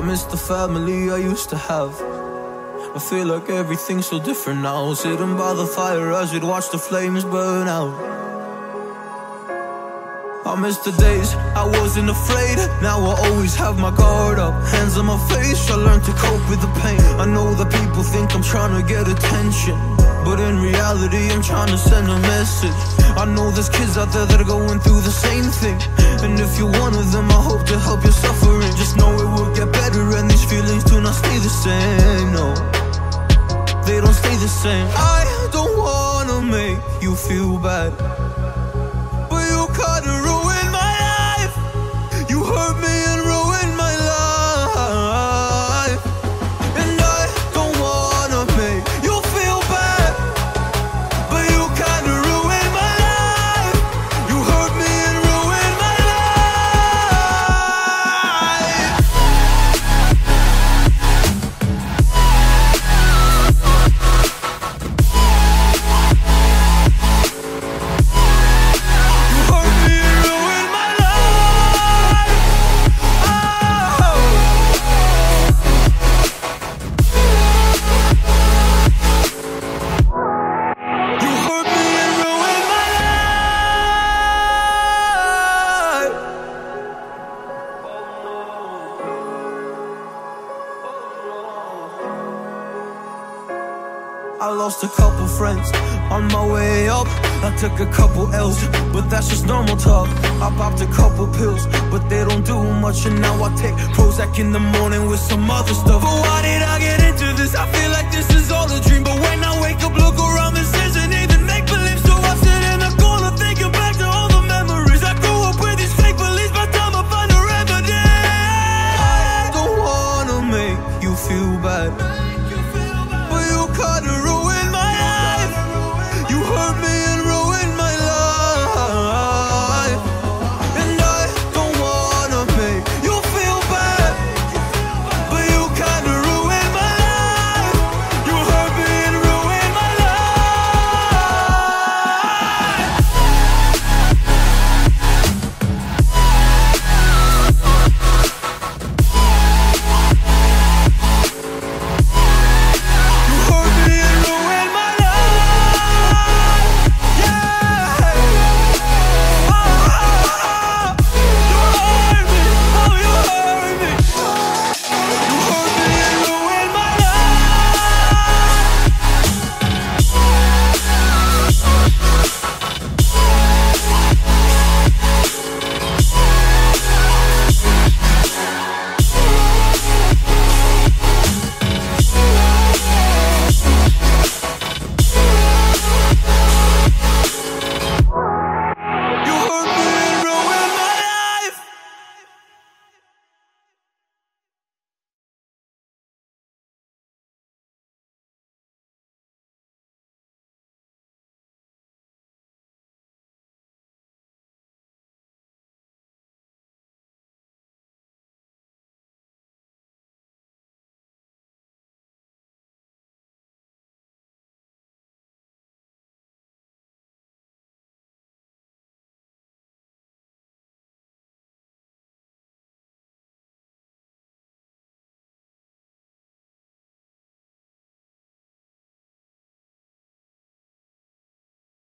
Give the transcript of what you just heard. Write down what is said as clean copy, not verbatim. I miss the family I used to have. I feel like everything's so different now. Sitting by the fire as we'd watch the flames burn out. I miss the days I wasn't afraid. Now I always have my guard up, hands on my face. I learned to cope with the pain. I know that people think I'm trying to get attention, but in reality I'm trying to send a message. I know there's kids out there that are going through the same thing, and if you're one of them I hope to help your suffering. Just know it will get better, and these feelings do not stay the same. No, they don't stay the same. I don't wanna make you feel bad, but you kinda ruined my life. You hurt me and ruined my life. And I don't wanna make you feel bad, but you kinda ruined my life. You hurt me and ruined my life. I lost a couple friends on my way up. I took a couple L's, but that's just normal talk. I popped a couple pills, but they don't do much. And now I take Prozac in the morning with some other stuff. But why did I get into this? I feel like this is all a dream. But when I wake up, look around and see